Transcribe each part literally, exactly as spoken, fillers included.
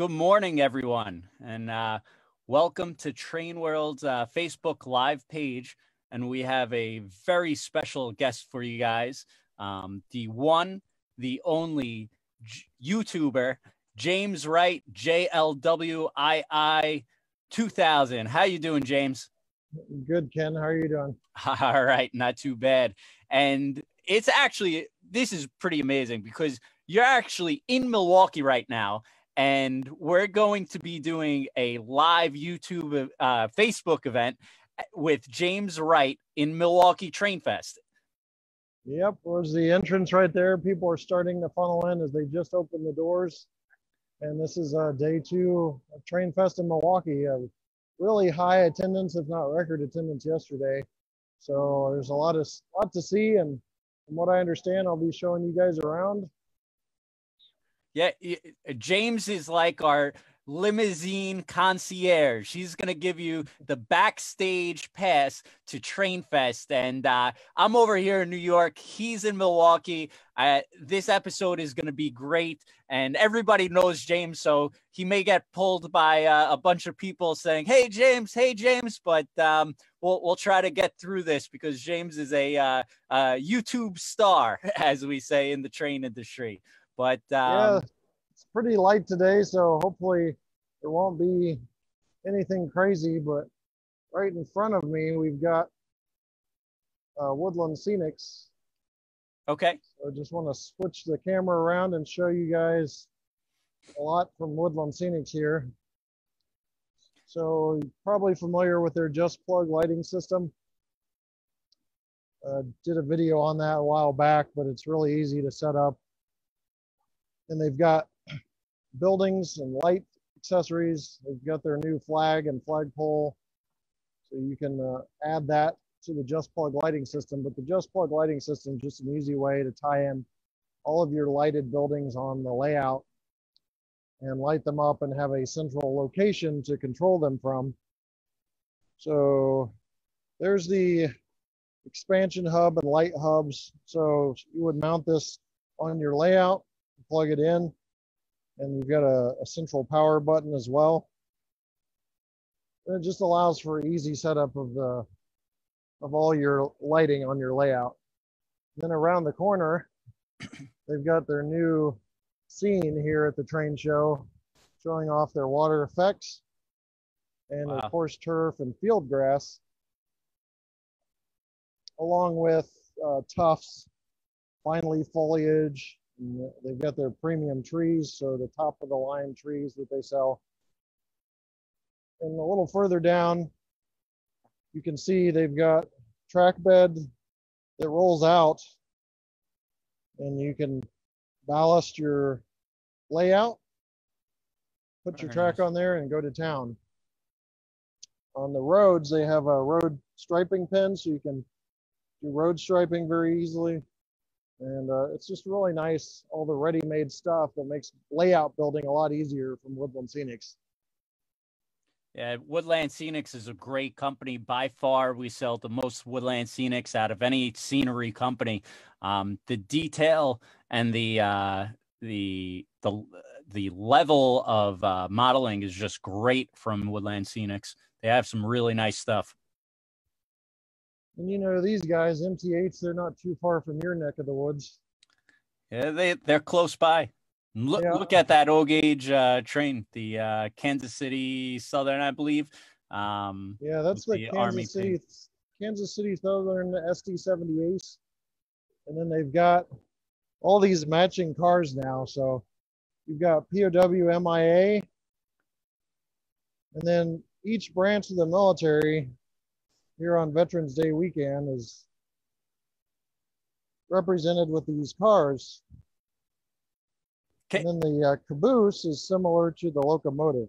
Good morning, everyone, and uh, welcome to Train World's uh, Facebook Live page. And we have a very special guest for you guys, um, the one, the only J YouTuber, James Wright, J L W I I two thousand. How you doing, James? Good, Ken. How are you doing? All right, not too bad. And it's actually, this is pretty amazing because you're actually in Milwaukee right now. And we're going to be doing a live YouTube, uh, Facebook event with James Wright in Milwaukee TrainFest. Yep, there's the entrance right there. People are starting to funnel in as they just opened the doors. And this is uh, day two of TrainFest in Milwaukee. Uh, really high attendance, if not record attendance yesterday. So there's a lot, of, lot to see. And from what I understand, I'll be showing you guys around. Yeah, James is like our limousine concierge. He's going to give you the backstage pass to TrainFest. And uh, I'm over here in New York. He's in Milwaukee. Uh, this episode is going to be great. And everybody knows James, so he may get pulled by uh, a bunch of people saying, hey, James, hey, James. But um, we'll, we'll try to get through this because James is a uh, uh, YouTube star, as we say in the train industry. But um, yeah, it's pretty light today, so hopefully there won't be anything crazy. But right in front of me, we've got uh, Woodland Scenics. Okay. So I just want to switch the camera around and show you guys a lot from Woodland Scenics here. So you're probably familiar with their Just Plug lighting system. Uh, did a video on that a while back, but it's really easy to set up. And they've got buildings and light accessories. They've got their new flag and flagpole. So you can uh, add that to the Just Plug lighting system. But the Just Plug lighting system is just an easy way to tie in all of your lighted buildings on the layout and light them up and have a central location to control them from. So there's the expansion hub and light hubs. So you would mount this on your layout, plug it in, and you've got a, a central power button as well. And it just allows for easy setup of the of all your lighting on your layout. And then around the corner, they've got their new scene here at the train show, showing off their water effects and wow. Of course, turf and field grass, along with uh, tufts, fine leaf foliage. And they've got their premium trees, so the top of the line trees that they sell. And a little further down, you can see they've got track bed that rolls out, and you can ballast your layout, put your track on there, and go to town. On the roads, they have a road striping pin, so you can do road striping very easily. And uh, it's just really nice, all the ready-made stuff that makes layout building a lot easier from Woodland Scenics. Yeah, Woodland Scenics is a great company. By far, we sell the most Woodland Scenics out of any scenery company. Um, the detail and the, uh, the, the, the level of uh, modeling is just great from Woodland Scenics. They have some really nice stuff. And you know, these guys, M T H, they're not too far from your neck of the woods. Yeah, they, they're close by. Look, yeah. Look at that O-gauge uh, train, the uh, Kansas City Southern, I believe. Um, yeah, that's the, the Kansas, Army City, Kansas City Southern S C seventy-eight. And then they've got all these matching cars now. So you've got P O W, M I A, and then each branch of the military here on Veterans Day weekend is represented with these cars. Can, and then the uh, caboose is similar to the locomotive.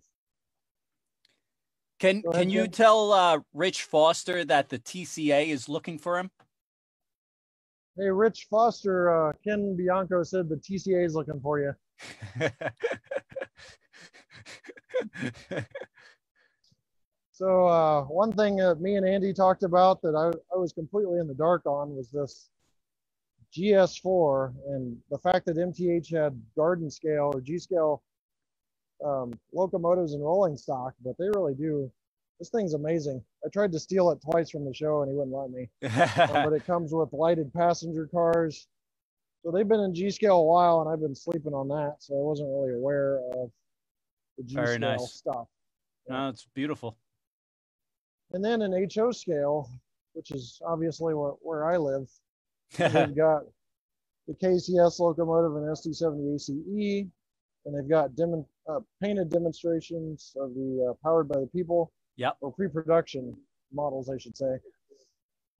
Can Can you tell uh, Rich Foster that the T C A is looking for him? Hey, Rich Foster, uh, Ken Bianco said the T C A is looking for you. So uh, one thing that me and Andy talked about that I, I was completely in the dark on was this G S four and the fact that M T H had garden scale or G scale um, locomotives and rolling stock, but they really do. This thing's amazing. I tried to steal it twice from the show and he wouldn't let me. um, but it comes with lighted passenger cars. So they've been in G-Scale a while and I've been sleeping on that. So I wasn't really aware of the G-Scale nice. stuff. Yeah. No, it's beautiful. And then in H O scale, which is obviously what, where I live, they've got the K C S locomotive and S D seventy A C E, and they've got dem uh, painted demonstrations of the uh, Powered by the People, yep. or pre-production models, I should say,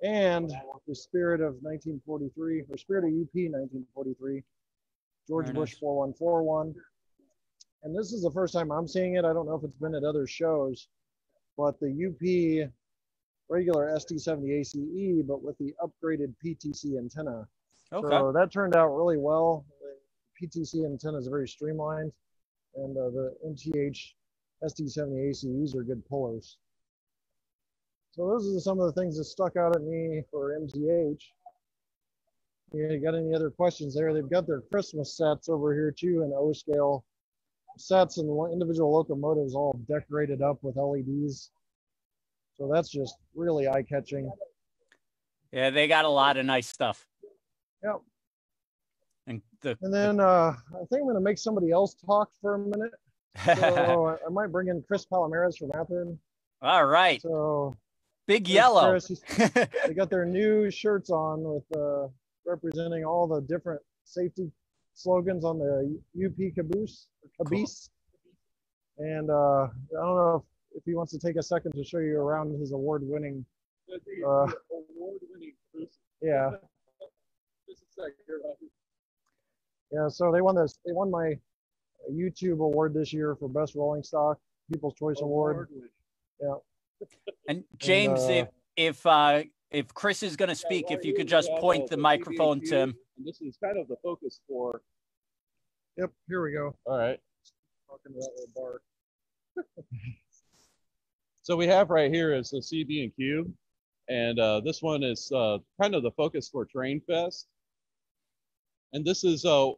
and the Spirit of nineteen forty-three, or Spirit of U P nineteen forty-three, George Very Bush nice. four one four one. And this is the first time I'm seeing it. I don't know if it's been at other shows, but the U P regular S D seventy A C E, but with the upgraded P T C antenna. Okay. So that turned out really well. The P T C antenna is very streamlined, and uh, the M T H S D seventy A C Es are good pullers. So those are some of the things that stuck out at me for M T H. You got any other questions there? They've got their Christmas sets over here too, in O-scale sets, and the individual locomotives all decorated up with L E Ds. So that's just really eye-catching. Yeah, they got a lot of nice stuff. Yep. And, the, and then the... uh, I think I'm going to make somebody else talk for a minute. So I might bring in Chris Palomares from Athearn. All right. So Big Yellow. Chris, they got their new shirts on with uh, representing all the different safety slogans on the U P caboose. caboose. Cool. And uh, I don't know if, if he wants to take a second to show you around his award-winning. Uh, award-winning caboose. Yeah. Yeah, so they won this. They won my YouTube award this year for Best Rolling Stock, People's Choice Award. Yeah. And James, and, uh, if if uh, if Chris is going to speak, yeah, if you could just point the microphone to him. And this is kind of the focus for. Yep. Here we go. All right. Talking about the bar. So we have right here is the C B and Q, and uh, this one is uh, kind of the focus for TrainFest. And this is uh,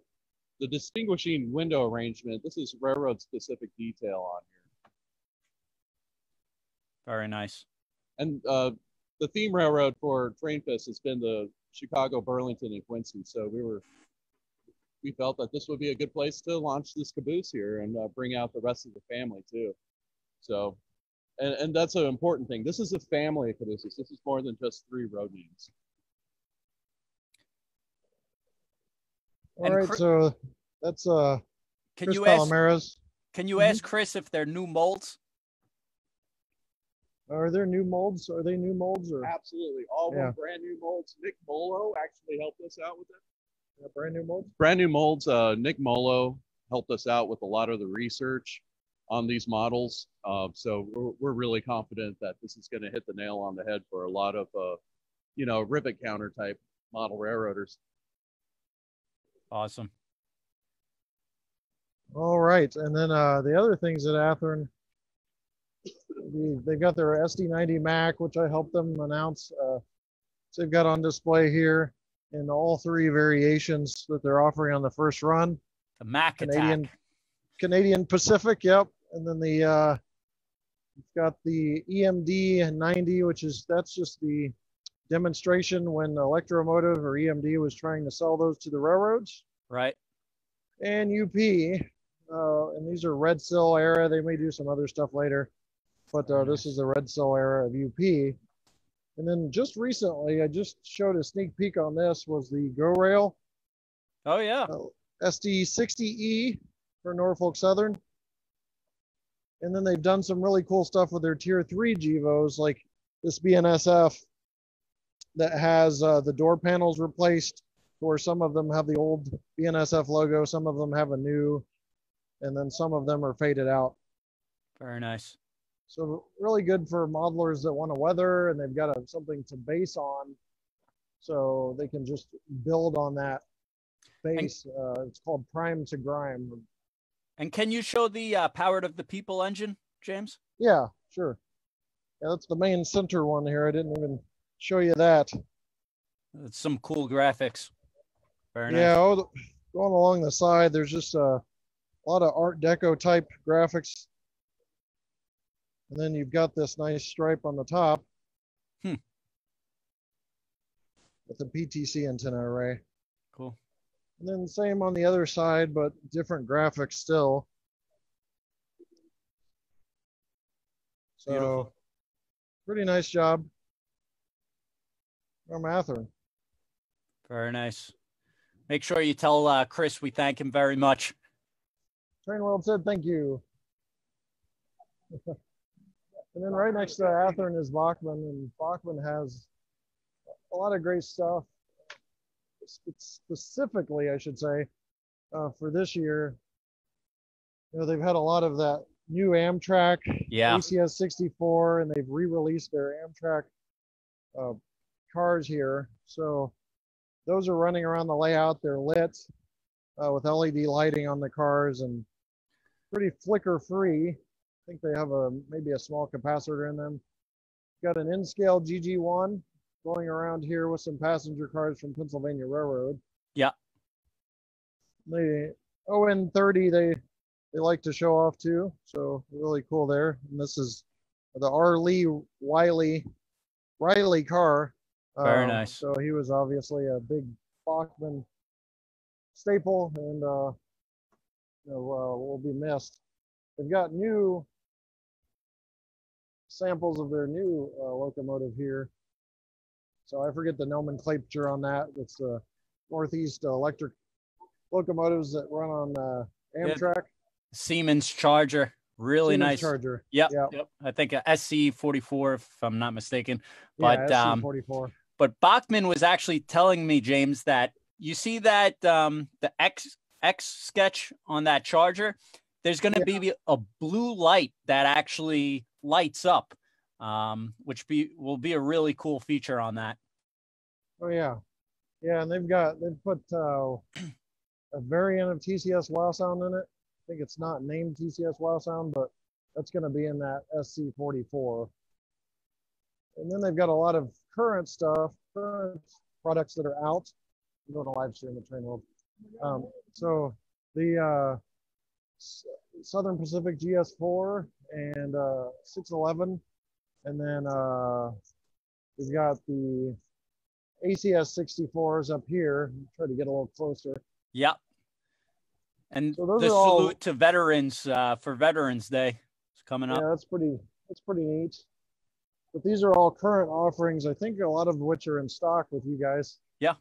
the distinguishing window arrangement. This is railroad-specific detail on here. Very nice. And uh, the theme railroad for TrainFest has been the Chicago, Burlington, and Quincy. So we were, we felt that this would be a good place to launch this caboose here and uh, bring out the rest of the family too. So, and, and that's an important thing. This is a family of cabooses. This is more than just three road names. All and right, Chris, so that's uh, can Chris you Palomares. Ask, can you mm-hmm. ask Chris if they're new molds? Are there new molds? Are they new molds? Or? Absolutely. All yeah. brand new molds. Nick Molo actually helped us out with it. Yeah, brand new molds? Brand new molds. Uh, Nick Molo helped us out with a lot of the research on these models. Uh, so we're, we're really confident that this is going to hit the nail on the head for a lot of, uh, you know, rivet counter type model railroaders. Awesome. All right, and then uh, the other things at Athearn, the, they've got their S D ninety Mac, which I helped them announce. Uh, so they've got on display here in all three variations that they're offering on the first run. The Mac Canadian, attack. Canadian Pacific, yep. And then the uh, you've got the E M D ninety, which is that's just the demonstration when Electromotive or E M D was trying to sell those to the railroads. Right. And U P, uh, and these are Red Seal era. They may do some other stuff later, but uh, this is the Red Seal era of U P. And then just recently, I just showed a sneak peek on this, was the Go Rail. Oh, yeah. Uh, S D sixty E for Norfolk Southern. And then they've done some really cool stuff with their Tier three G V Os, like this B N S F. That has uh, the door panels replaced, or some of them have the old B N S F logo, some of them have a new, and then some of them are faded out. Very nice. So really good for modelers that want to weather and they've got a, something to base on, so they can just build on that base. And, uh, it's called Prime to Grime. And can you show the uh, Powered of the People engine, James? Yeah, sure. Yeah, that's the main center one here. I didn't even show you that. It's some cool graphics. Very yeah, nice. Oh, going along the side, there's just a a lot of Art Deco type graphics. And then you've got this nice stripe on the top hmm. with the P T C antenna array. Cool. And then same on the other side, but different graphics still. So Beautiful. Pretty nice job from Athearn. Very nice. Make sure you tell uh, Chris we thank him very much. Train World said thank you. And then right next to Athearn is Bachmann, and Bachmann has a lot of great stuff. Specifically, I should say, uh, for this year, you know, they've had a lot of that new Amtrak, yeah. A C S sixty-four, and they've re-released their Amtrak uh, cars here. So those are running around the layout. They're lit uh, with L E D lighting on the cars and pretty flicker-free. I think they have a maybe a small capacitor in them. Got an N-scale G G one. Going around here with some passenger cars from Pennsylvania Railroad. Yeah. The O N thirty, they they like to show off too, so really cool there. And this is the R. Lee Wiley Riley car. Very um, nice. So he was obviously a big Bachmann staple, and uh, you know, uh, will be missed. They've got new samples of their new uh, locomotive here. So I forget the nomenclature on that. It's the uh, Northeast electric locomotives that run on uh, Amtrak. Yeah. Siemens Charger, really Siemens nice. Charger. Yep. Yep. yep. I think a S C forty-four, if I'm not mistaken. But yeah, S C forty-four. Um, but Bachmann was actually telling me, James, that you see that um, the X X sketch on that Charger. There's going to yeah. be a blue light that actually lights up. Um, which be will be a really cool feature on that. Oh yeah, yeah, and they've got they've put uh, a variant of T C S Wow Sound in it. I think it's not named T C S Wow Sound, but that's going to be in that S C forty-four. And then they've got a lot of current stuff, current products that are out. I'm doing a live stream at Train World. Um, so the uh, Southern Pacific G S four and uh, six eleven. And then uh, we've got the A C S sixty-fours up here. Try to get a little closer. Yep. And so the salute all... to veterans uh, for Veterans Day is coming up. Yeah, that's pretty. That's pretty neat. But these are all current offerings. I think a lot of which are in stock with you guys. Yeah.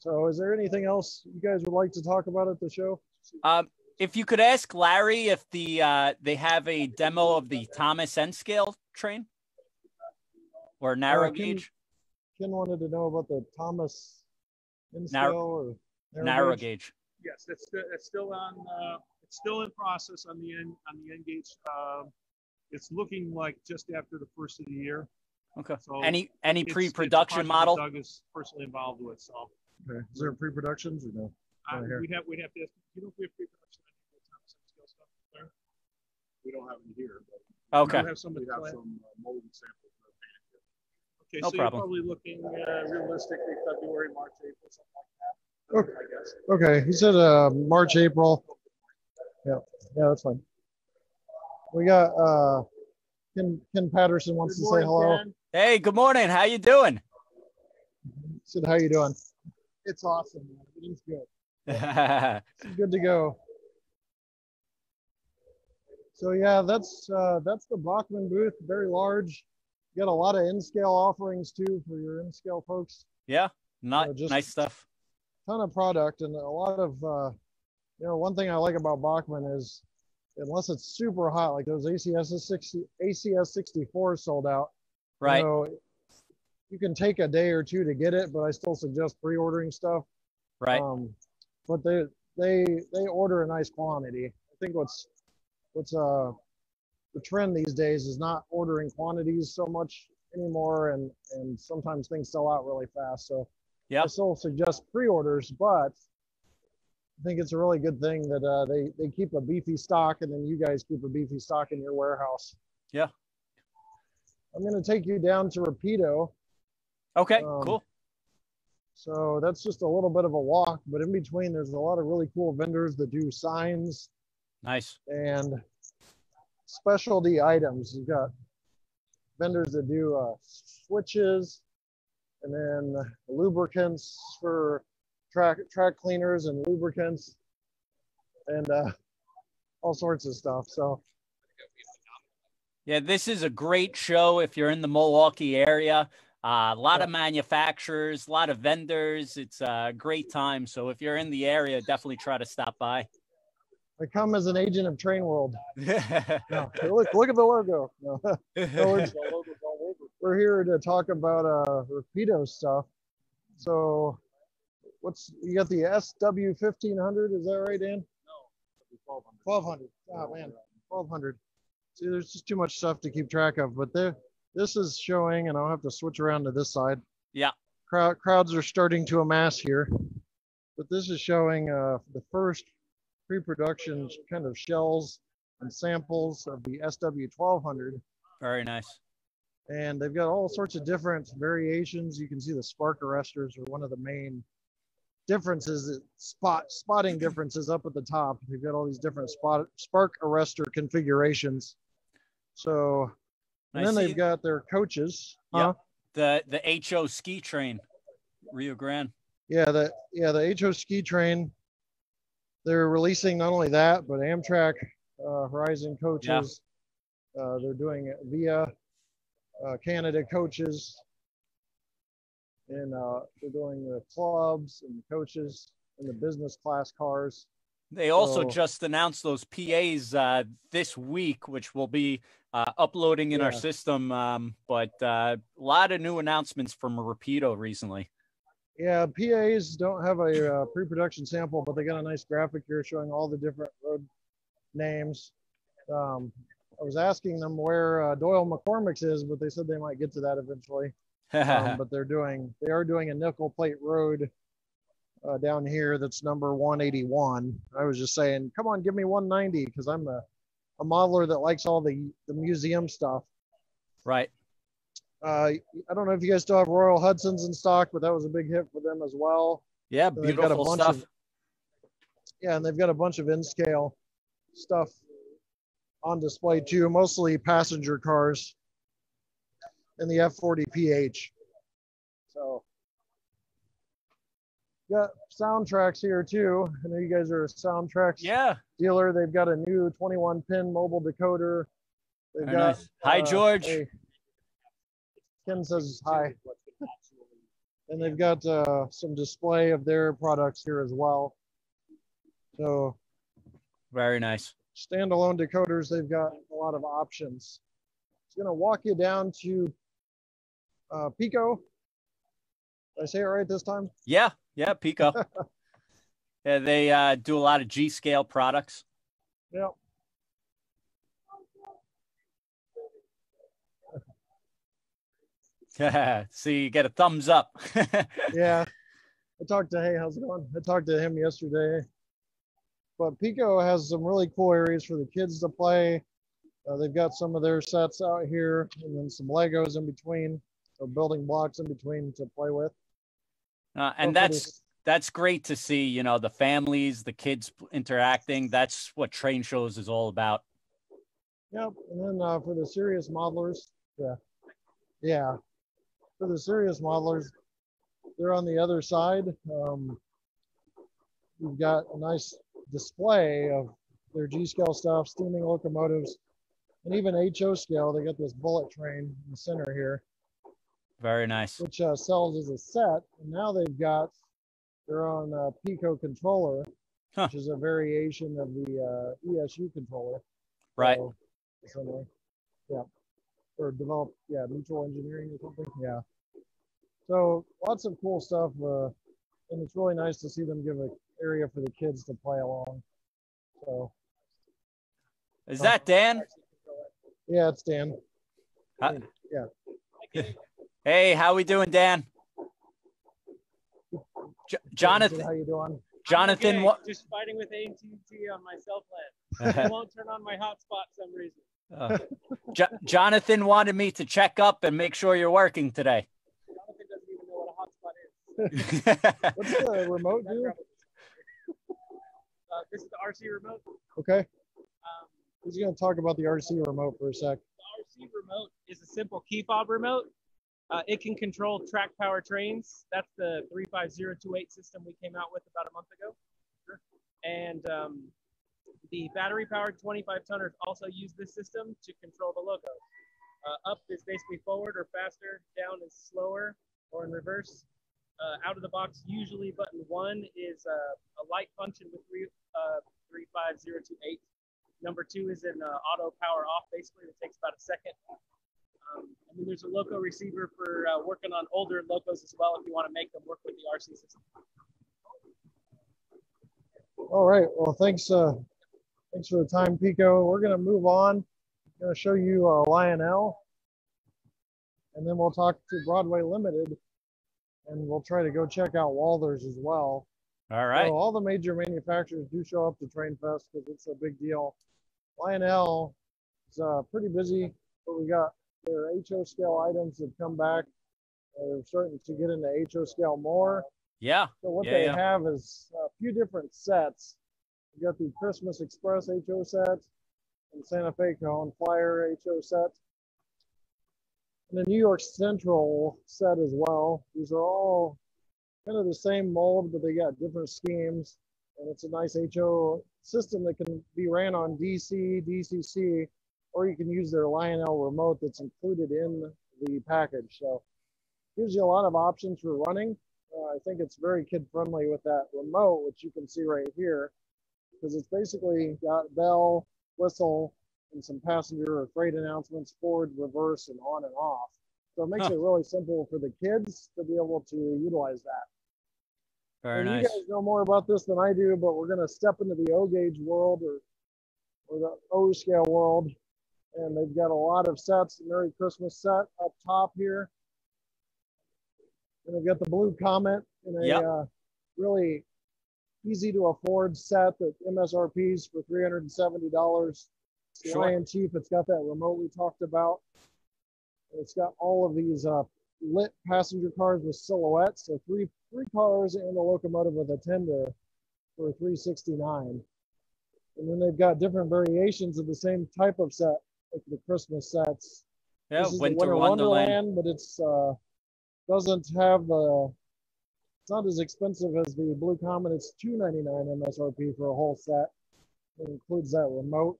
So, is there anything else you guys would like to talk about at the show? Um. If you could ask Larry if the uh, they have a demo of the Thomas N scale train or narrow uh, Ken, gauge. Ken wanted to know about the Thomas N scale narrow, or narrow, narrow gauge. gauge. Yes, that's it's still on. Uh, it's still in process on the N on the N gauge. Uh, it's looking like just after the first of the year. Okay. So any any pre-production model? Doug is personally involved with. So. Okay. Is there pre-productions or no? Uh, we have we have to. You know if we have pre-production. We don't have them here, but okay. We have somebody have some uh, molded samples. Okay, no so problem. You're probably looking uh, realistically February, March, April, something like that. Okay, I guess. Okay. He said uh, March, April. Yeah, yeah, that's fine. We got uh, Ken. Ken Patterson wants good to morning, say hello. Ken. Hey, good morning. How you doing? He said, how you doing? It's awesome. Man. It is good. Yeah. It's good to go. So yeah, that's uh, that's the Bachmann booth, very large. You got a lot of N-scale offerings too for your N-scale folks. Yeah, not so nice stuff. Ton of product and a lot of, uh, you know, one thing I like about Bachmann is, unless it's super hot, like those A C S sixty-fours sold out. Right. You know, you can take a day or two to get it, but I still suggest pre-ordering stuff. Right. Um, but they they they order a nice quantity. I think what's What's uh, the trend these days is not ordering quantities so much anymore, and, and sometimes things sell out really fast. So yep. I still suggest pre-orders, but I think it's a really good thing that uh, they, they keep a beefy stock, and then you guys keep a beefy stock in your warehouse. Yeah. I'm going to take you down to Rapido. Okay, um, cool. So that's just a little bit of a walk, but in between, there's a lot of really cool vendors that do signs. Nice. And specialty items. You've got vendors that do uh, switches, and then lubricants for track track cleaners and lubricants, and uh, all sorts of stuff. So yeah, this is a great show if you're in the Milwaukee area. Uh, a lot yeah. of manufacturers, a lot of vendors. It's a great time. So if you're in the area, definitely try to stop by. I come as an agent of Train World. No, look, look at the logo. No. We're here to talk about uh, Rapido stuff. So what's, you got the S W fifteen hundred, is that right, Dan? No, twelve hundred. Oh, man, twelve hundred. See, there's just too much stuff to keep track of, but there, this is showing, and I'll have to switch around to this side. Yeah. Crowd, crowds are starting to amass here, but this is showing uh, the first pre-production kind of shells and samples of the S W twelve hundred. Very nice. And they've got all sorts of different variations. You can see the spark arresters are one of the main differences, spot spotting differences up at the top. They've got all these different spot spark arrestor configurations. So, and I then they've got their coaches. Yep. Huh? The the H O ski train, Rio Grande. Yeah, the yeah the H O ski train. They're releasing not only that, but Amtrak uh, Horizon coaches. Yeah. Uh, they're doing it via uh, Canada coaches. And uh, they're doing the clubs and the coaches and the business class cars. They also so, just announced those P As uh, this week, which we'll be uh, uploading in yeah. our system. Um, but uh, a lot of new announcements from Rapido recently. Yeah, P As don't have a uh, pre-production sample, but they got a nice graphic here showing all the different road names. Um, I was asking them where uh, Doyle McCormick's is, but they said they might get to that eventually. um, but they're doing, they are doing a nickel plate road uh, down here that's number one eighty-one. I was just saying, come on, give me one ninety, because I'm a, a modeler that likes all the, the museum stuff. Right. Uh, I don't know if you guys still have Royal Hudson's in stock, but that was a big hit for them as well. Yeah, and beautiful got a bunch stuff. Of, yeah, and they've got a bunch of in-scale stuff on display too, mostly passenger cars and the F forty P H. So, got soundtracks here too. I know you guys are a soundtracks yeah. dealer. They've got a new twenty-one pin mobile decoder. They've Very got, nice. Hi, uh, George. A, Ken says hi. And they've got uh, some display of their products here as well. So very nice. Standalone decoders, they've got a lot of options. It's gonna walk you down to uh, Piko. Did I say it right this time? Yeah, yeah, Piko. Yeah, they uh, do a lot of G-scale products. Yep. See, you get a thumbs up. Yeah, I talked to hey, how's it going? I talked to him yesterday. But Piko has some really cool areas for the kids to play. Uh, they've got some of their sets out here, and then some Legos in between, or building blocks in between to play with. Uh, and Hopefully. that's that's great to see. You know, the families, the kids interacting. That's what train shows is all about. Yep, and then uh, for the serious modelers, yeah, yeah. For the serious modelers, they're on the other side. Um, you've got a nice display of their G-scale stuff, steaming locomotives, and even H O scale. They got this bullet train in the center here. Very nice. Which uh, sells as a set. And now they've got their own uh, Piko controller, huh. which is a variation of the uh, E S U controller. Right. So, somewhere, yeah. Or develop, yeah, mutual engineering or something, yeah. So lots of cool stuff, uh, and it's really nice to see them give an area for the kids to play along. So, is that Dan? Yeah, it's Dan. Uh, yeah. Hey, how we doing, Dan? Jo Jonathan, how you doing? Jonathan, okay. what? Just fighting with A T and T on my cell plan. They won't turn on my hotspot for some reason. Uh, jo Jonathan wanted me to check up and make sure you're working today. Jonathan doesn't even know what a hotspot is. What's the remote do? Uh, this is the R C remote. Okay. Um, we're just going to talk about the R C remote for a sec. The R C remote is a simple key fob remote. Uh, it can control track power trains. That's the three five zero two eight system we came out with about a month ago. Sure. And um, the battery-powered twenty-five tonners also use this system to control the loco. Uh, up is basically forward or faster. Down is slower or in reverse. Uh, out of the box, usually button one is uh, a light function with three, uh, three five zero two eight. Number two is in uh, auto power off, basically. It takes about a second. Um, and then there's a loco receiver for uh, working on older locos as well if you want to make them work with the R C system. All right. Well, thanks. Uh, thanks for the time, Piko. We're going to move on. I'm going to show you uh, Lionel, and then we'll talk to Broadway Limited, and we'll try to go check out Walther's as well. All right. So all the major manufacturers do show up to TrainFest because it's a big deal. Lionel is uh, pretty busy, but we got their H O scale items that come back. They're starting to get into H O scale more. Yeah. So what yeah, they yeah. have is a few different sets. You got the Christmas Express H O set and Santa Fe Cone Flyer H O set. And the New York Central set as well. These are all kind of the same mold, but they got different schemes. And it's a nice H O system that can be ran on D C, D C C, or you can use their Lionel remote that's included in the package. So gives you a lot of options for running. Uh, I think it's very kid friendly with that remote, which you can see right here, because it's basically got bell, whistle, and some passenger or freight announcements, forward, reverse, and on and off. So it makes huh. it really simple for the kids to be able to utilize that. Very and nice. You guys know more about this than I do, but we're going to step into the O-gauge world or, or the O-scale world. And they've got a lot of sets. Merry Christmas set up top here. And they've got the Blue Comet in a yep. uh, really easy to afford set that M S R Ps for three hundred seventy dollars. Sure. Lion Chief, it's got that remote we talked about. It's got all of these uh, lit passenger cars with silhouettes. So three three cars and a locomotive with a tender for three sixty-nine. And then they've got different variations of the same type of set, like the Christmas sets. Yeah, this is Winter, Winter Wonderland, Wonderland, but it's uh, doesn't have the. It's not as expensive as the Blue Comet. It's two ninety-nine M S R P for a whole set. It includes that remote.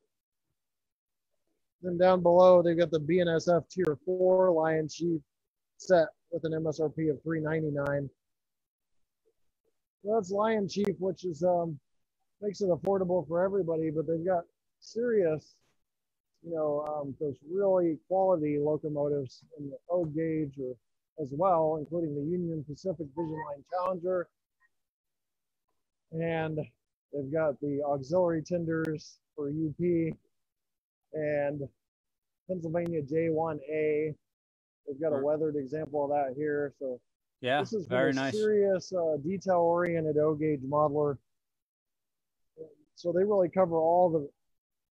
Then down below, they've got the B N S F Tier four Lion Chief set with an M S R P of three ninety-nine. So that's Lion Chief, which is um, makes it affordable for everybody, but they've got serious, you know, um, those really quality locomotives in the O-gauge or as well, including the Union Pacific Vision Line Challenger. And they've got the auxiliary tenders for U P. And Pennsylvania J one A, they've got a weathered example of that here. So yeah, this is very nice, serious uh, detail-oriented O-gauge modeler. So they really cover all the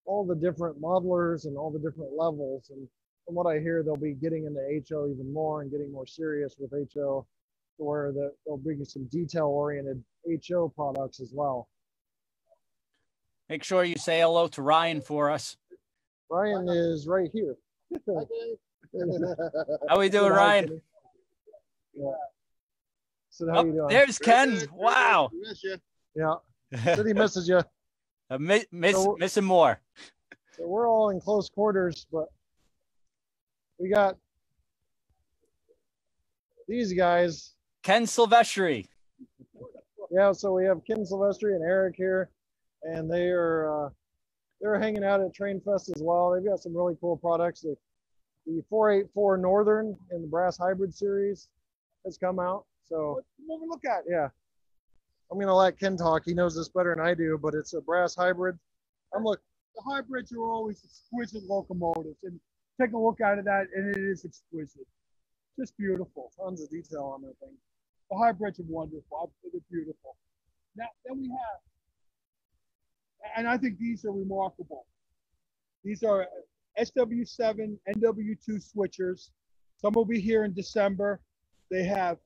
all the different modelers and all the different levels. And from what I hear, they'll be getting into H O even more and getting more serious with H O, to where the, they'll bring some detail-oriented H O products as well. Make sure you say hello to Ryan for us. Ryan is right here. How we doing, Ryan? Yeah. So how oh, you doing? There's Ken. Wow. Miss you. Yeah. City misses you. I miss, miss so missing more. So we're all in close quarters, but we got these guys. Ken Silvestri. Yeah. So we have Ken Silvestri and Eric here, and they are. Uh, They're hanging out at TrainFest as well. They've got some really cool products. The, the four eighty-four Northern in the Brass Hybrid Series has come out. So we'll look at. Yeah, I'm gonna let Ken talk. He knows this better than I do, but it's a Brass Hybrid. I'm look. The hybrids are always exquisite locomotives, and take a look out of that, and it is exquisite. Just beautiful. Tons of detail on that thing. The hybrids are wonderful. They're beautiful. Now then we have. And I think these are remarkable. These are S W seven, N W two switchers. Some will be here in December. They have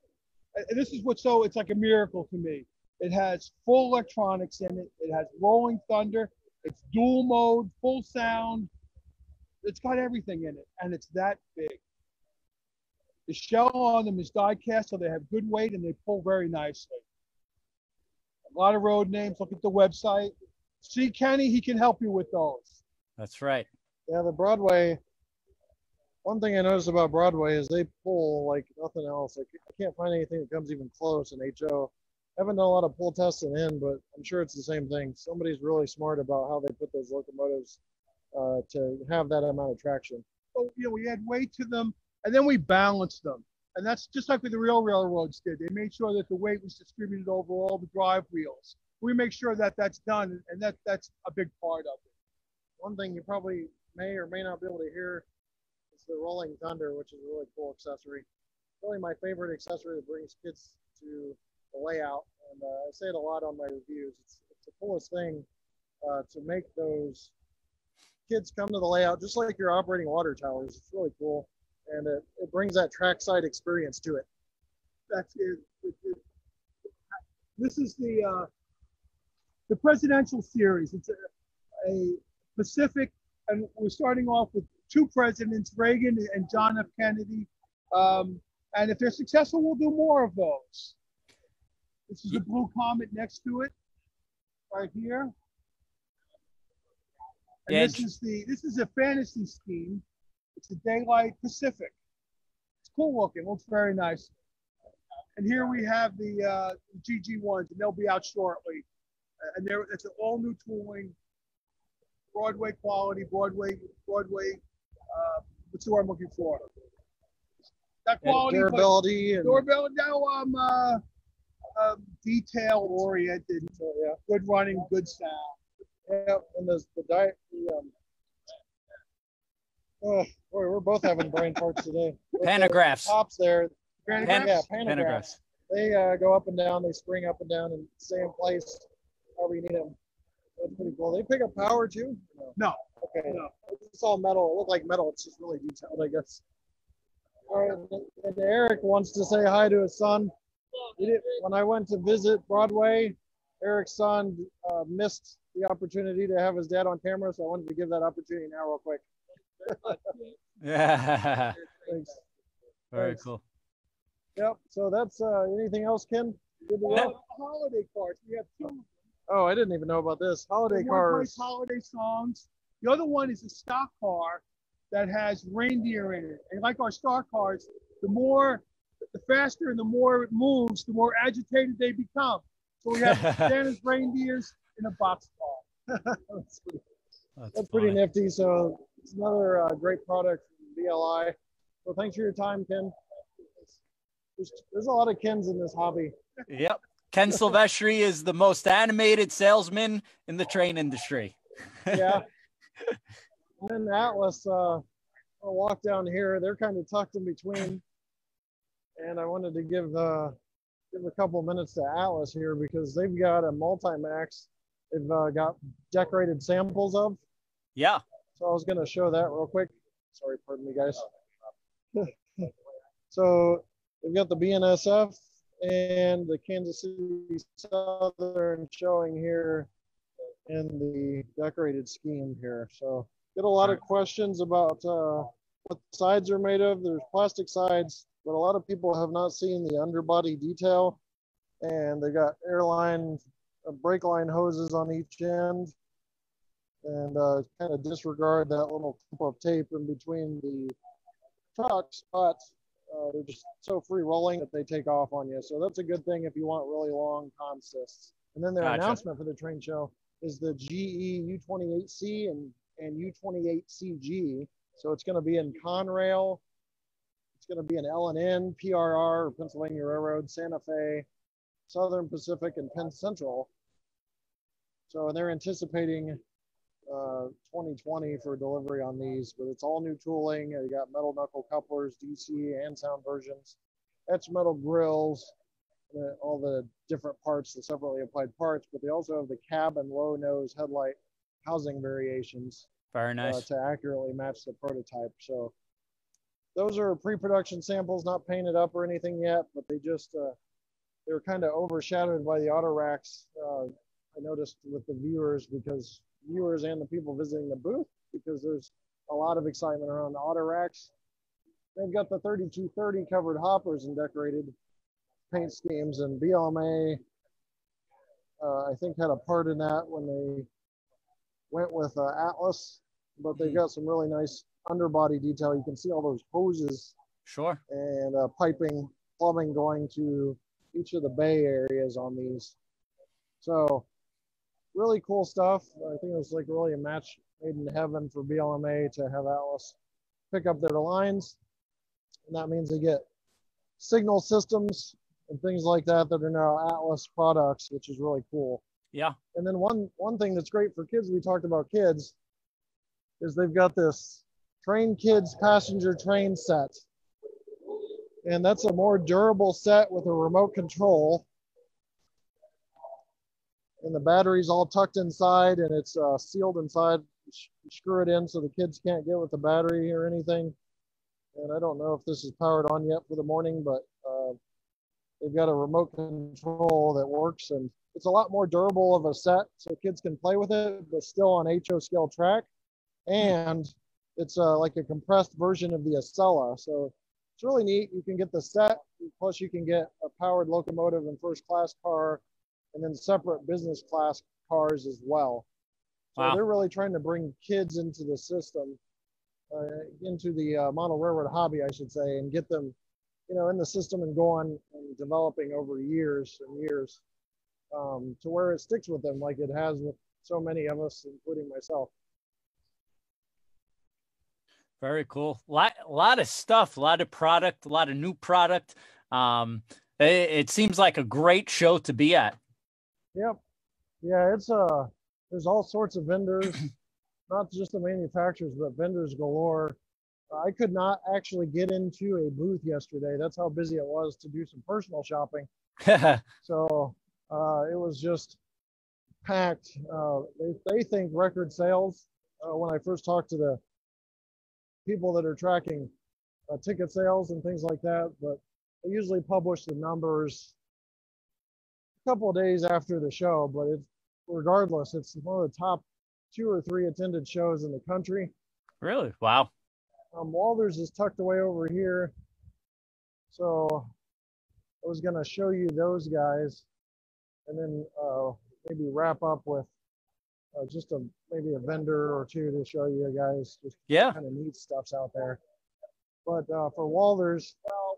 and this is what's so, it's like a miracle to me. It has full electronics in it. It has rolling thunder. It's dual mode, full sound. It's got everything in it, and it's that big. The shell on them is die-cast, so they have good weight, and they pull very nicely. A lot of road names. Look at the website. See Kenny, he can help you with those. That's right. Yeah, the Broadway. One thing I noticed about Broadway is they pull like nothing else. Like, I can't find anything that comes even close in H O. I haven't done a lot of pull testing in, but I'm sure it's the same thing. Somebody's really smart about how they put those locomotives uh, to have that amount of traction. So, you know, we add weight to them, and then we balance them. And that's just like what the real railroads did. They made sure that the weight was distributed over all the drive wheels. We make sure that that's done, and that that's a big part of it. One thing you probably may or may not be able to hear is the rolling thunder, which is a really cool accessory. Really my favorite accessory that brings kids to the layout, and uh, I say it a lot on my reviews. It's, it's the coolest thing uh, to make those kids come to the layout, just like you're operating water towers. It's really cool, and it, it brings that trackside experience to it. That's it. it, it this is the uh, the Presidential Series. It's a, a Pacific, and we're starting off with two presidents, Reagan and John F. Kennedy. Um, and if they're successful, we'll do more of those. This is the Blue Comet next to it, right here. And yeah, this is the this is a fantasy scheme. It's a Daylight Pacific. It's cool looking. Looks very nice. And here we have the uh, G G ones, and they'll be out shortly. Uh, and there, it's an all new tooling, Broadway quality, Broadway, Broadway. Uh, what's the word I'm looking for? That quality, and durability, but, and durability. No, um. Uh, Um, detail oriented, so, yeah. Good running, good sound. Yeah, and there's the diet. The, um, oh, boy, we're both having brain parts today. Pantographs. The tops there. Pantographs? Yeah, pantographs. They uh, go up and down, they spring up and down and stay in place however you need them. That's pretty cool. They pick up power too? No. no. Okay. No. It's all metal. It looks like metal, it's just really detailed, I guess. All right, and Eric wants to say hi to his son. When I went to visit Broadway, Eric's son uh, missed the opportunity to have his dad on camera, so I wanted to give that opportunity now real quick. Yeah. Thanks. Very Thanks. Cool. Yep. So that's uh, anything else, Ken? Good to go. Holiday cards. We have two. Oh, I didn't even know about this. Holiday cards. Holiday songs. The other one is a stock car that has reindeer in it, and like our star cars, the more the faster and the more it moves, the more agitated they become. So we have Santa's reindeers in a box car. That's pretty, that's that's pretty nifty. So it's another uh, great product from B L I. Well, thanks for your time, Ken. There's, there's a lot of Kens in this hobby. Yep. Ken Silvestri is the most animated salesman in the train industry. Yeah. And then Atlas, uh, I'll walk down here. They're kind of tucked in between. And I wanted to give uh, give a couple minutes to Atlas here because they've got a Multimax they've uh, got decorated samples of. Yeah. So I was going to show that real quick. Sorry, pardon me, guys. So they've got the B N S F and the Kansas City Southern showing here in the decorated scheme here. So get a lot of questions about uh, what sides are made of. There's plastic sides, but a lot of people have not seen the underbody detail, and they got airline, uh, brake line hoses on each end, and uh, kind of disregard that little clip of tape in between the trucks, but uh, they're just so free rolling that they take off on you. So that's a good thing if you want really long consists. And then their gotcha. announcement for the train show is the G E U twenty-eight C and, and U twenty-eight C G. So it's gonna be in Conrail. Going to be an L and N, P R R, Pennsylvania Railroad, Santa Fe, Southern Pacific, and Penn Central. So they're anticipating uh, twenty twenty for delivery on these, but it's all new tooling. You got metal knuckle couplers, D C and sound versions, etched metal grills, all the different parts, the separately applied parts, but they also have the cab and low nose headlight housing variations. Very nice. Uh, to accurately match the prototype. So those are pre-production samples, not painted up or anything yet, but they just uh, they were kind of overshadowed by the auto racks, uh, I noticed with the viewers, because viewers and the people visiting the booth, because there's a lot of excitement around the auto racks. They've got the thirty-two thirty covered hoppers and decorated paint schemes, and B L M A, uh, I think, had a part in that when they went with uh, Atlas, but they've got some really nice underbody detail. You can see all those hoses, sure, and uh, piping, plumbing going to each of the bay areas on these. So really cool stuff. I think it was like really a match made in heaven for B L M A to have Atlas pick up their lines. And that means they get signal systems and things like that that are now Atlas products, which is really cool. Yeah. And then one, one thing that's great for kids, we talked about kids, is they've got this Train Kids passenger train set. And that's a more durable set with a remote control. And the battery's all tucked inside, and it's uh, sealed inside. You screw it in so the kids can't get with the battery or anything. And I don't know if this is powered on yet for the morning, but uh, they've got a remote control that works. And it's a lot more durable of a set, so kids can play with it, but still on H O scale track. And it's uh, like a compressed version of the Acela. So it's really neat. You can get the set, plus you can get a powered locomotive and first class car, and then separate business class cars as well. So wow. They're really trying to bring kids into the system, uh, into the uh, model railroad hobby, I should say, and get them, you know, in the system and go on and developing over years and years um, to where it sticks with them like it has with so many of us, including myself. Very cool. A lot, a lot of stuff, a lot of product, a lot of new product. Um, it, it seems like a great show to be at. Yep. Yeah, it's uh, there's all sorts of vendors, not just the manufacturers, but vendors galore. Uh, I could not actually get into a booth yesterday. That's how busy it was to do some personal shopping. So uh, it was just packed. Uh, they, they think record sales. Uh, when I first talked to the people that are tracking uh, ticket sales and things like that, but they usually publish the numbers a couple of days after the show. But it, regardless, it's one of the top two or three attended shows in the country. Really? Wow. Um, Walters is tucked away over here. So I was going to show you those guys and then uh, maybe wrap up with Uh, just a maybe a vendor or two to show you guys just yeah. kind of neat stuff's out there. But uh, for Walther's, well,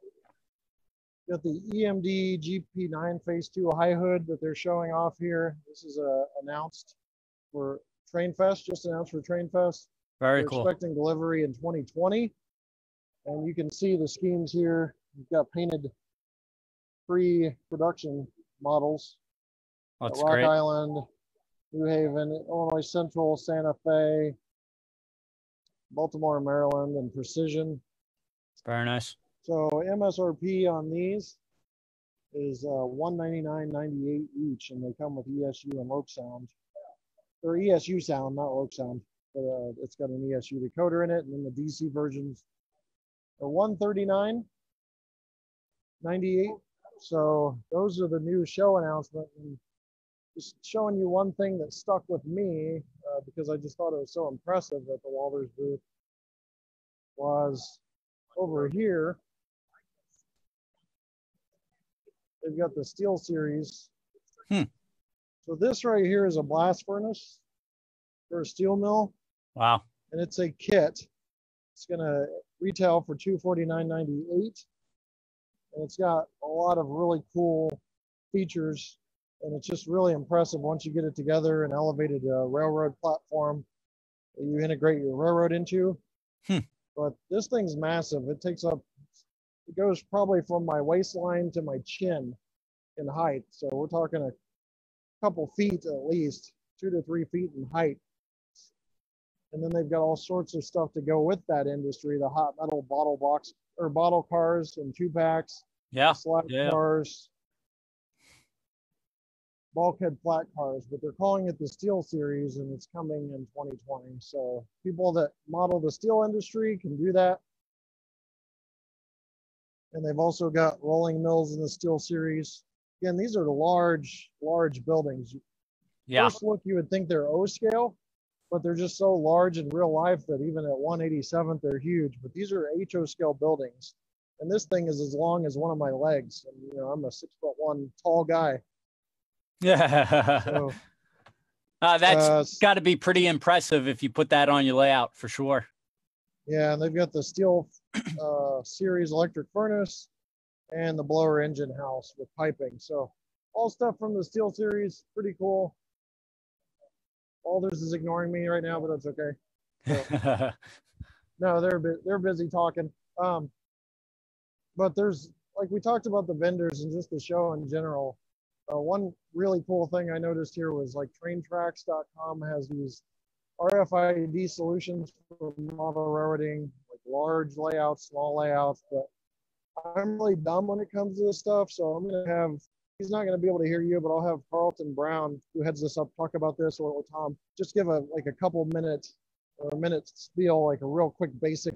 got the E M D G P nine Phase two high hood that they're showing off here. This is uh, announced for TrainFest, just announced for TrainFest. Very they're cool. Expecting delivery in twenty twenty. And you can see the schemes here. You've got painted pre-production models. That's Rock great. Island, New Haven, Illinois Central, Santa Fe, Baltimore, Maryland, and Precision. Very nice. So M S R P on these is uh, one ninety-nine ninety-eight each, and they come with E S U and Loc Sound. Or E S U sound, not Loc Sound, but uh, it's got an E S U decoder in it, and then the D C versions are one thirty-nine ninety-eight. So those are the new show announcement. And just showing you one thing that stuck with me uh, because I just thought it was so impressive at the Walther's booth was over here. They've got the Steel Series. Hmm. So this right here is a blast furnace for a steel mill. Wow. And it's a kit. It's going to retail for two forty-nine ninety-eight. And it's got a lot of really cool features. And it's just really impressive once you get it together, an elevated uh, railroad platform that you integrate your railroad into. Hmm. But this thing's massive. It takes up, it goes probably from my waistline to my chin in height. So we're talking a couple feet at least, two to three feet in height. And then they've got all sorts of stuff to go with that industry, the hot metal bottle box or bottle cars and two packs, yeah, slide yeah. cars. Bulkhead flat cars, but they're calling it the Steel Series, and it's coming in twenty twenty. So people that model the steel industry can do that. And they've also got rolling mills in the Steel Series. Again, these are large, large buildings. Yeah. First look, you would think they're O scale, but they're just so large in real life that even at one eighty-seventh, they're huge. But these are H O scale buildings. And this thing is as long as one of my legs. And, you know, I'm a six foot one tall guy. Yeah. So, uh, that's uh, got to be pretty impressive if you put that on your layout for sure. Yeah, and they've got the steel uh, series electric furnace and the blower engine house with piping. So all stuff from the steel series, pretty cool. Alders is ignoring me right now, but that's okay. So, no, they're they're busy talking. Um, but there's, like we talked about the vendors and just the show in general. Uh, one really cool thing I noticed here was like train tracks dot com has these R F I D solutions for model railroading, like large layouts, small layouts, but I'm really dumb when it comes to this stuff. So I'm going to have, he's not going to be able to hear you, but I'll have Carlton Brown, who heads this up, talk about this, or Tom, just give a like a couple minutes or a minute spiel, like a real quick basic,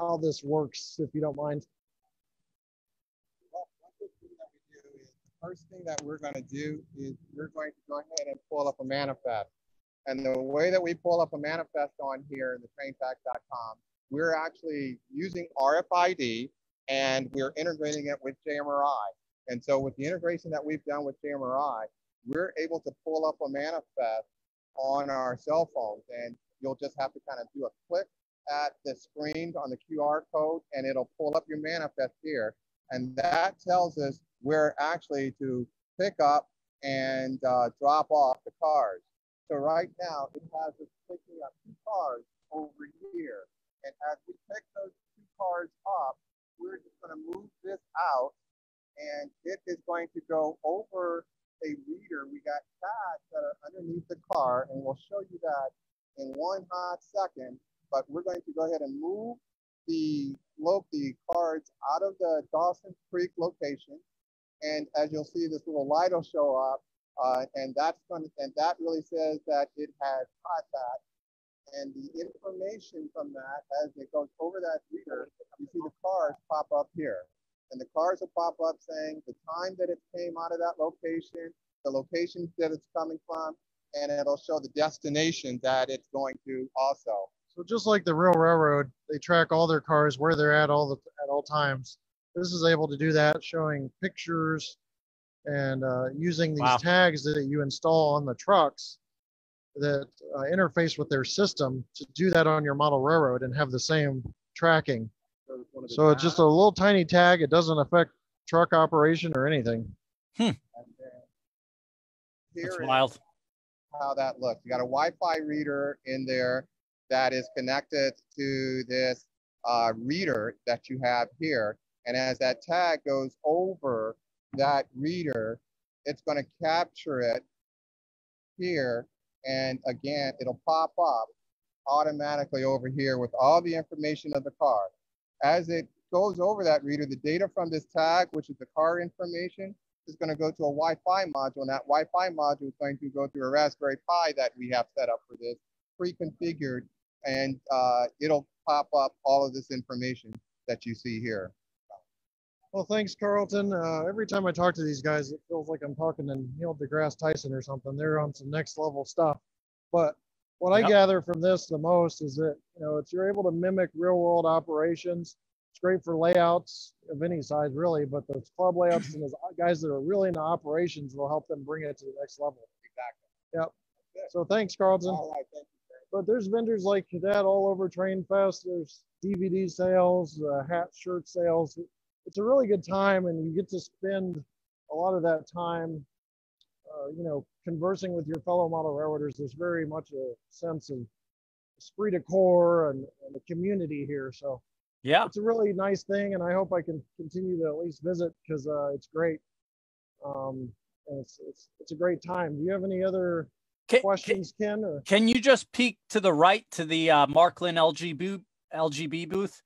how this works, if you don't mind. Well, one good thing that we do is, the first thing that we're going to do is we're going to go ahead and pull up a manifest. And the way that we pull up a manifest on here in the train facts dot com, we're actually using R F I D and we're integrating it with J M R I. And so with the integration that we've done with J M R I, we're able to pull up a manifest on our cell phones. And you'll just have to kind of do a click at the screen on the Q R code and it'll pull up your manifest here. And that tells us where actually to pick up and uh, drop off the cars. So right now, it has us picking up two cars over here. And as we pick those two cars up, we're just going to move this out. And it is going to go over a reader. We got tags that are underneath the car. And we'll show you that in one hot second. But we're going to go ahead and move the, the cards out of the Dawson Creek location. And as you'll see, this little light will show up. Uh, and that's going to, and that really says that it has contact, and the information from that, as it goes over that reader, you see the cars pop up here, and the cars will pop up saying the time that it came out of that location, the location that it's coming from, and it'll show the destination that it's going to also. So just like the real railroad, they track all their cars where they're at all the at all times. This is able to do that, showing pictures. And uh, using these wow. tags that you install on the trucks that uh, interface with their system to do that on your model railroad and have the same tracking. So, so it's just a little tiny tag. It doesn't affect truck operation or anything. Hmm. And here That's wild. How that looks. You got a Wi-Fi reader in there that is connected to this uh, reader that you have here. And as that tag goes over that reader, it's going to capture it here, and again it'll pop up automatically over here with all the information of the car. As it goes over that reader, the data from this tag, which is the car information, is going to go to a Wi-Fi module, and that Wi-Fi module is going to go through a Raspberry Pi that we have set up for this, pre-configured, and uh, it'll pop up all of this information that you see here. Well, thanks, Carlton. Uh, every time I talk to these guys, it feels like I'm talking to Neil deGrasse Tyson or something. They're on some next level stuff. But what yep. I gather from this the most is that, you know, it's you're able to mimic real world operations. It's great for layouts of any size, really. But those club layouts and those guys that are really into operations will help them bring it to the next level. Exactly. Yep. Good. So thanks, Carlton. All right, thank you. But there's vendors like that all over TrainFest. There's D V D sales, uh, hat, shirt sales. It's a really good time, and you get to spend a lot of that time, uh, you know, conversing with your fellow model railroaders. There's very much a sense of esprit de corps and, and the community here. So yeah, it's a really nice thing, and I hope I can continue to at least visit because uh, it's great. Um, and it's, it's, it's a great time. Do you have any other can, questions, can, Ken? Or? Can you just peek to the right to the uh, Marklin L G B booth?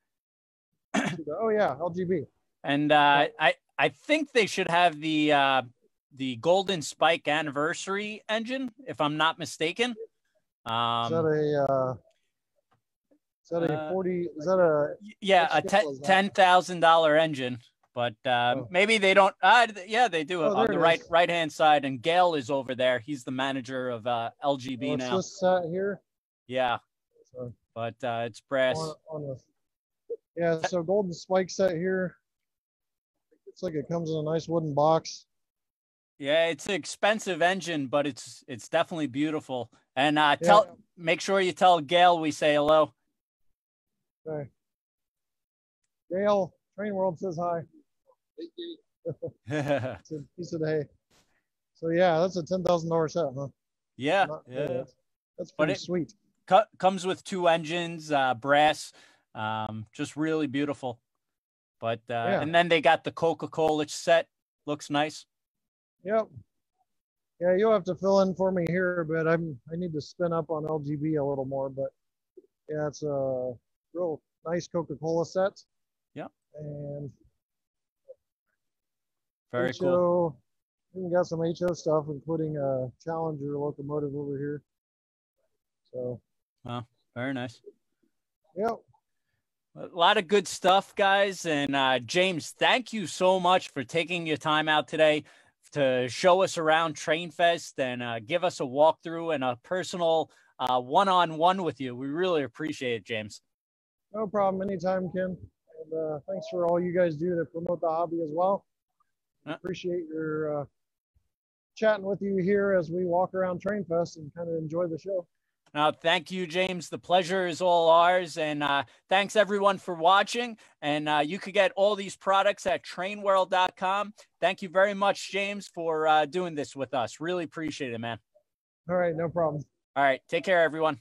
Oh, yeah, L G B. And uh, I, I think they should have the uh, the Golden Spike anniversary engine, if I'm not mistaken. Um, is that a uh, is that a forty? Is that a yeah a ten thousand dollar engine? But uh, oh. maybe they don't. Uh, yeah, they do oh, on the right is. right hand side. And Gail is over there. He's the manager of uh, L G B oh, now. This uh, here. Yeah, so, but uh, it's brass. On, on a, yeah, so golden spike set here. It's like it comes in a nice wooden box. Yeah, it's an expensive engine, but it's it's definitely beautiful. And uh, yeah. tell make sure you tell Gail we say hello. Okay. Gail, Train World says hi. He said, "Hey." So yeah, that's a ten thousand dollar set, huh? Yeah, Not, yeah, that's, that's pretty but sweet. Co comes with two engines, uh, brass, um, just really beautiful. But uh, yeah. and then they got the Coca-Cola set, looks nice. Yep. Yeah, you'll have to fill in for me here, but I'm I need to spin up on L G B a little more. But yeah, it's a real nice Coca-Cola set. Yep. And very H O, cool. We got some H O stuff, including a Challenger locomotive over here. So. Wow, very nice. Yep. A lot of good stuff, guys. And uh, James, thank you so much for taking your time out today to show us around TrainFest and uh, give us a walkthrough and a personal uh, one-on-one with you. We really appreciate it, James. No problem. Anytime, Ken. And uh, thanks for all you guys do to promote the hobby as well. Appreciate your uh, chatting with you here as we walk around TrainFest and kind of enjoy the show. Now, thank you, James. The pleasure is all ours. And uh, thanks, everyone, for watching. And uh, you could get all these products at train world dot com. Thank you very much, James, for uh, doing this with us. Really appreciate it, man. All right. No problem. All right. Take care, everyone.